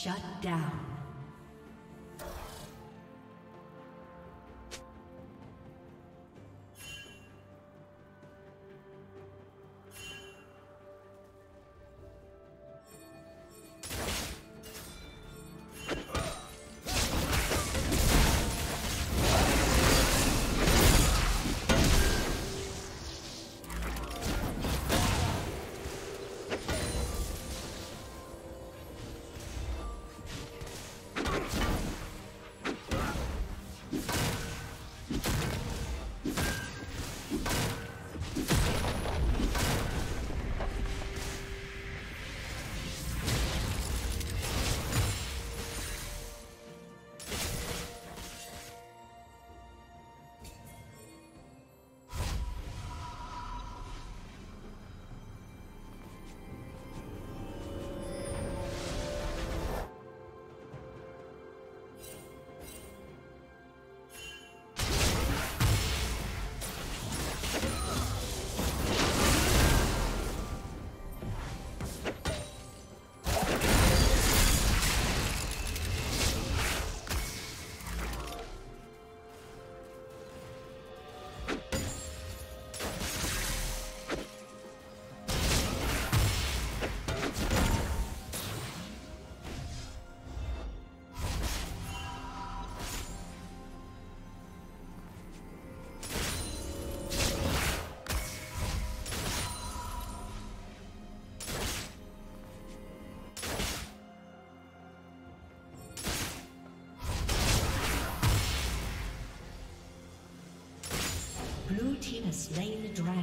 Shut down. He has slain the dragon.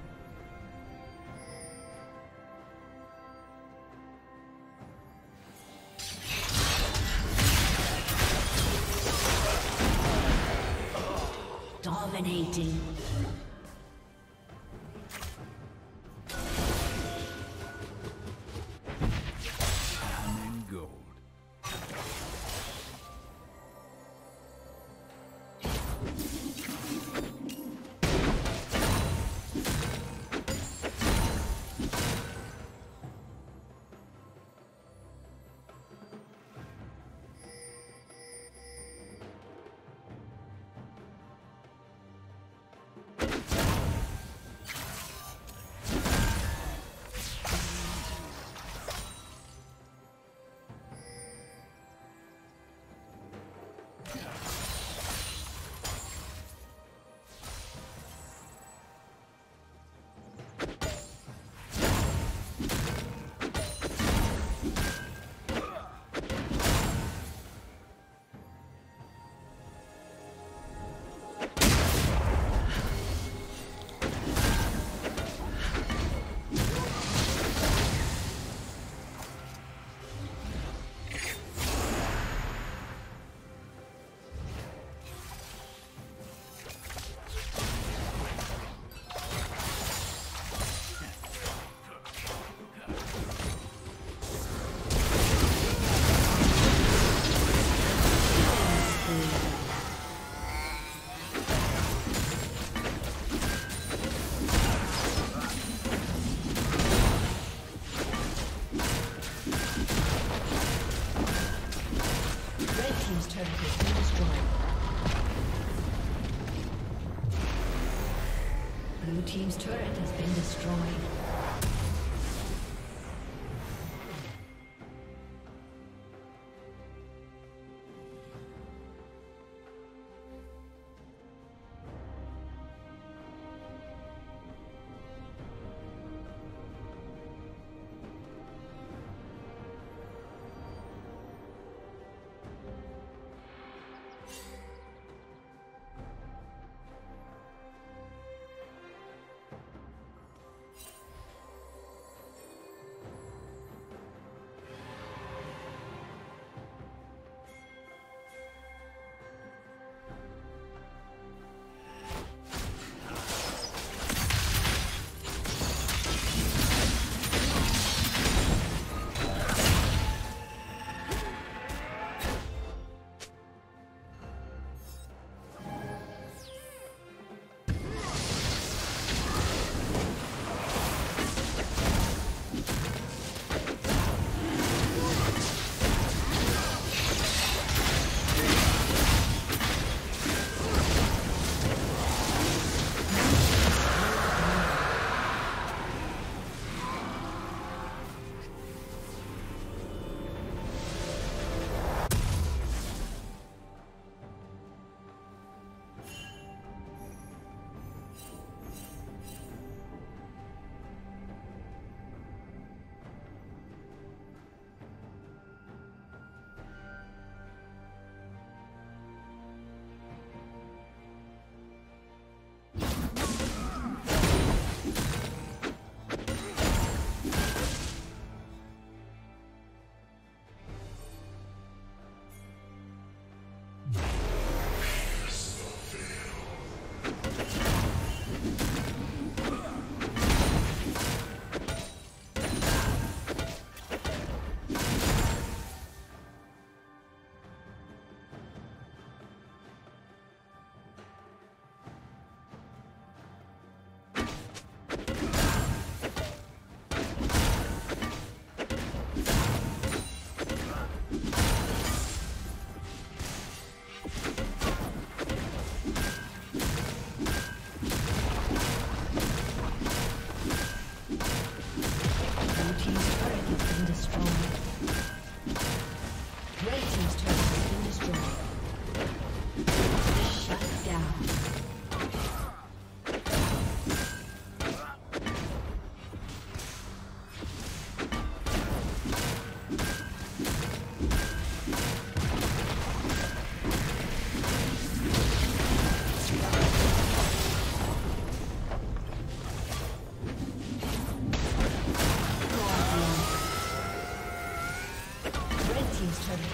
Dominating.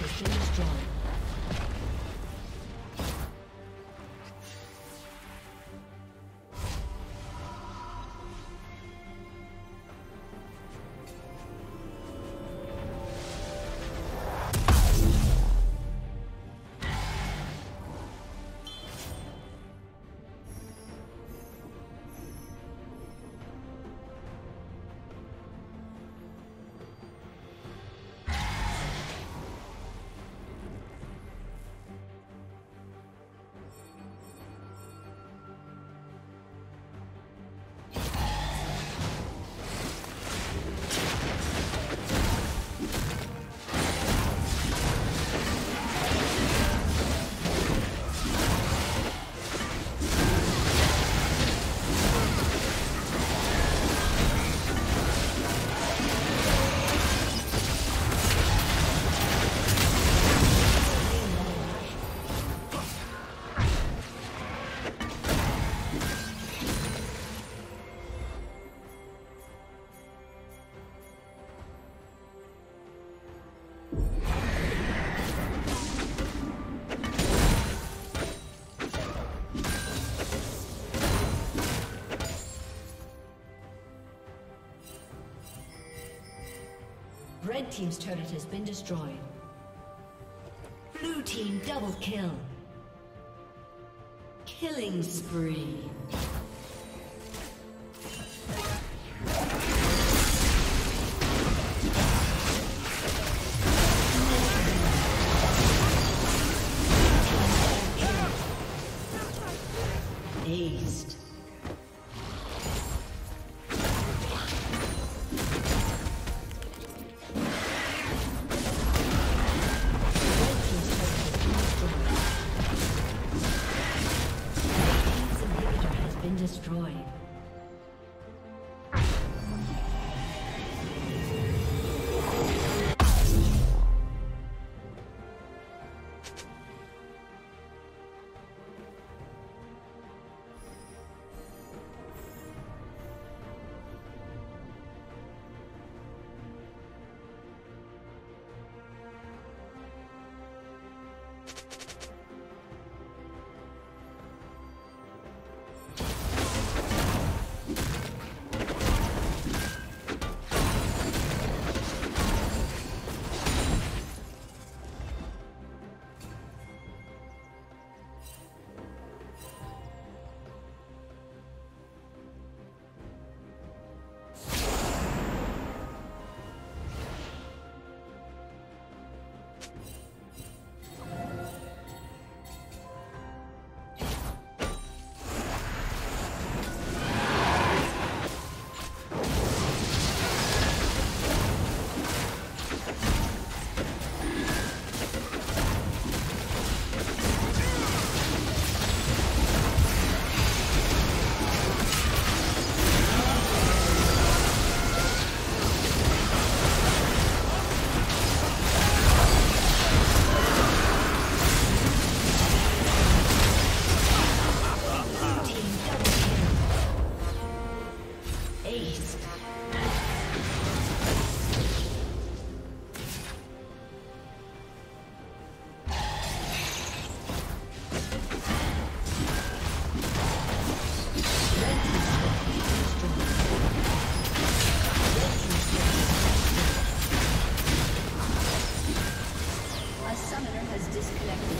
Construction destroyed. Red team's turret has been destroyed. Blue team double kill. Killing spree. Disconnected.